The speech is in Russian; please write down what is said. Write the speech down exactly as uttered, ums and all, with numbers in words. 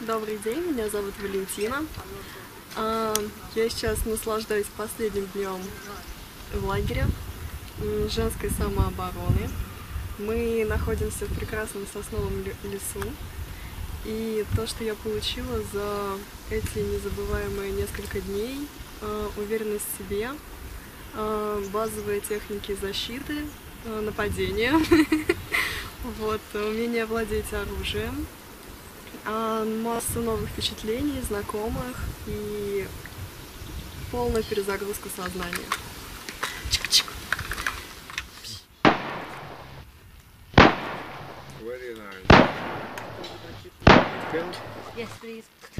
Добрый день, меня зовут Валентина. Я сейчас наслаждаюсь последним днем в лагере женской самообороны. Мы находимся в прекрасном сосновом лесу. И то, что я получила за эти незабываемые несколько дней, уверенность в себе, базовые техники защиты, нападения, умение владеть оружием, массу новых впечатлений, знакомых и полную перезагрузку сознания. Very nice. Yes, please.